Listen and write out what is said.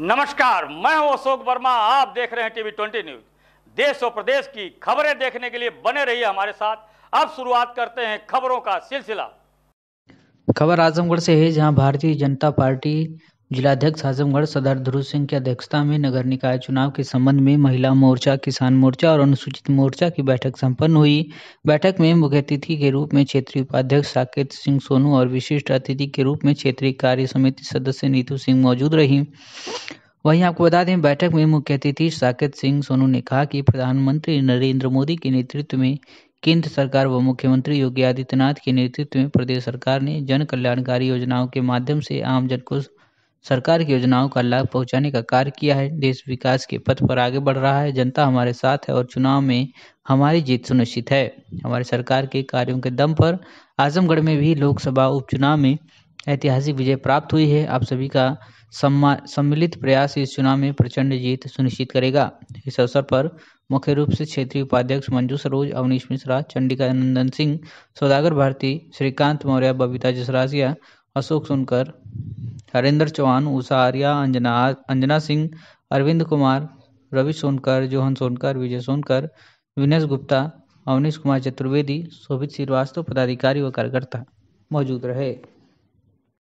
नमस्कार, मैं हूं अशोक वर्मा। आप देख रहे हैं टीवी 20 न्यूज। देश और प्रदेश की खबरें देखने के लिए बने रहिए हमारे साथ। अब शुरुआत करते हैं खबरों का सिलसिला। खबर आजमगढ़ से है, जहां भारतीय जनता पार्टी जिलाध्यक्ष आजमगढ़ सदर ध्रुव सिंह की अध्यक्षता में नगर निकाय चुनाव के संबंध में महिला मोर्चा, किसान मोर्चा और अनुसूचित मोर्चा की बैठक संपन्न हुई। बैठक में मुख्य अतिथि के रूप में क्षेत्रीय उपाध्यक्ष साकेत सिंह सोनू और विशिष्ट अतिथि के रूप में क्षेत्रीय कार्य समिति सदस्य नीतू सिंह मौजूद रही। वहीं आपको बता दें, बैठक में मुख्य अतिथि साकेत सिंह सोनू ने कहा कि प्रधानमंत्री नरेंद्र मोदी के नेतृत्व में केंद्र सरकार व मुख्यमंत्री योगी आदित्यनाथ के नेतृत्व में प्रदेश सरकार ने जन कल्याणकारी योजनाओं के माध्यम से आमजन को सरकार की योजनाओं का लाभ पहुंचाने का कार्य किया है। देश विकास के पथ पर आगे बढ़ रहा है। जनता हमारे साथ है और चुनाव में हमारी जीत सुनिश्चित है। हमारी सरकार के कार्यों के दम पर आजमगढ़ में भी लोकसभा उपचुनाव में ऐतिहासिक विजय प्राप्त हुई है। आप सभी का सम्मिलित प्रयास इस चुनाव में प्रचंड जीत सुनिश्चित करेगा। इस अवसर पर मुख्य रूप से क्षेत्रीय उपाध्यक्ष मंजू सरोज, अवनीश मिश्रा, चंडिका नंदन सिंह, सौदागर भारती, श्रीकांत मौर्य, बबीता जसराजिया, अशोक सुनकर, हरेंद्र चौहान, ऊषा आर्या, अंजना सिंह, अरविंद कुमार, रवि सोनकर, जोहन सोनकर, विजय सोनकर, विनेश गुप्ता, अवनीश कुमार चतुर्वेदी, शोभित श्रीवास्तव पदाधिकारी व कार्यकर्ता मौजूद रहे।